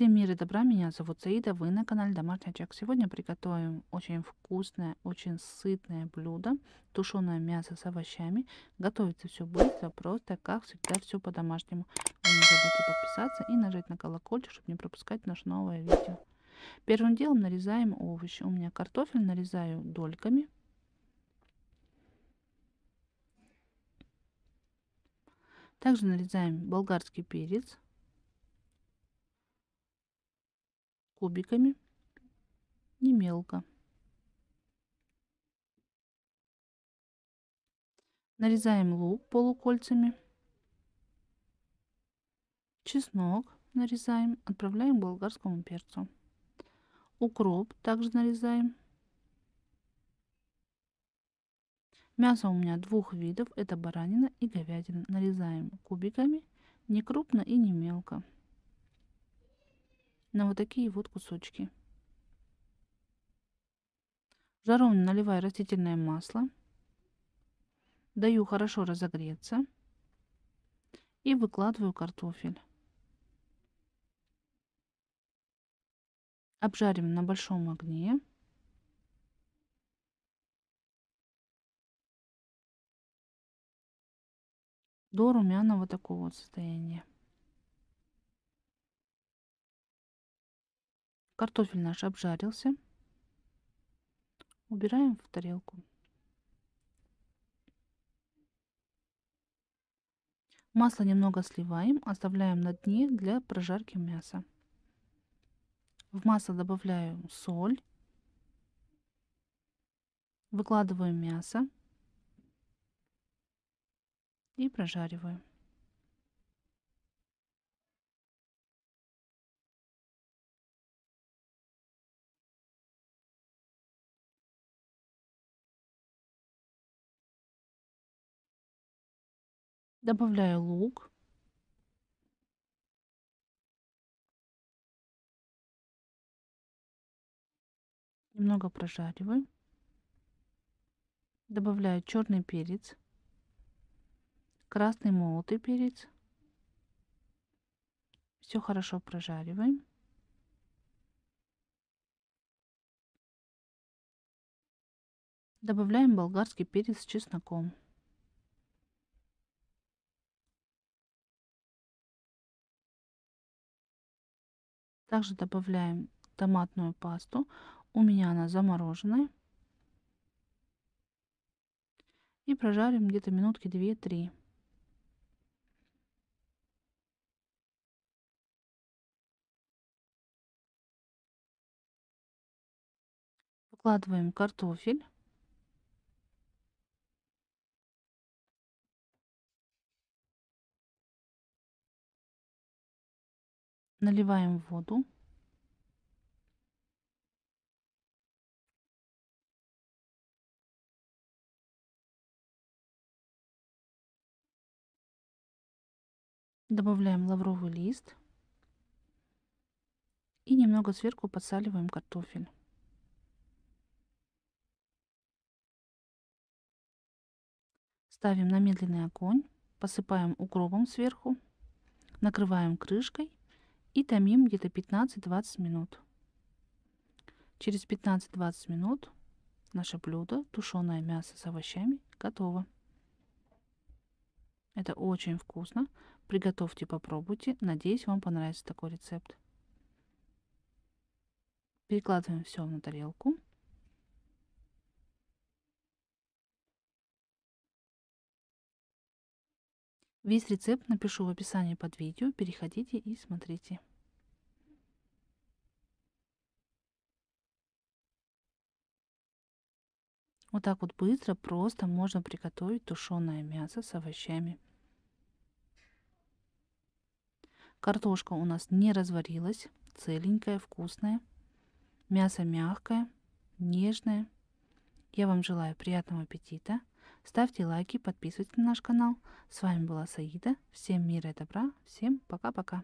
Всем мира и добра, меня зовут Саида, вы на канале Домашний Очаг. Сегодня приготовим очень вкусное, очень сытное блюдо, тушеное мясо с овощами. Готовится все быстро, просто, как всегда, все по-домашнему. Вы не забудьте подписаться и нажать на колокольчик, чтобы не пропускать наше новое видео. Первым делом нарезаем овощи. У меня картофель нарезаю дольками. Также нарезаем болгарский перец кубиками и мелко. Нарезаем лук полукольцами. Чеснок нарезаем, отправляем к болгарскому перцу. Укроп также нарезаем. Мясо у меня двух видов, это баранина и говядина. Нарезаем кубиками, не крупно и не мелко. На вот такие вот кусочки. В жаровню наливаю растительное масло. Даю хорошо разогреться. И выкладываю картофель. Обжарим на большом огне. До румяного такого вот состояния. Картофель наш обжарился. Убираем в тарелку. Масло немного сливаем, оставляем на дне для прожарки мяса. В масло добавляю соль. Выкладываю мясо. И прожариваю. Добавляю лук. Немного прожариваю. Добавляю черный перец, красный молотый перец. Все хорошо прожариваем. Добавляем болгарский перец с чесноком. Также добавляем томатную пасту. У меня она замороженная. И прожарим где-то минутки 2-3. Выкладываем картофель. Наливаем воду. Добавляем лавровый лист. И немного сверху подсаливаем картофель. Ставим на медленный огонь. Посыпаем укропом сверху. Накрываем крышкой. И томим где-то 15-20 минут. Через 15-20 минут наше блюдо, тушеное мясо с овощами, готово. Это очень вкусно. Приготовьте, попробуйте. Надеюсь, вам понравится такой рецепт. Перекладываем все на тарелку. Весь рецепт напишу в описании под видео, переходите и смотрите. Вот так вот быстро, просто можно приготовить тушеное мясо с овощами. Картошка у нас не разварилась, целенькая, вкусная. Мясо мягкое, нежное. Я вам желаю приятного аппетита. Ставьте лайки, подписывайтесь на наш канал. С вами была Саида. Всем мира и добра. Всем пока-пока.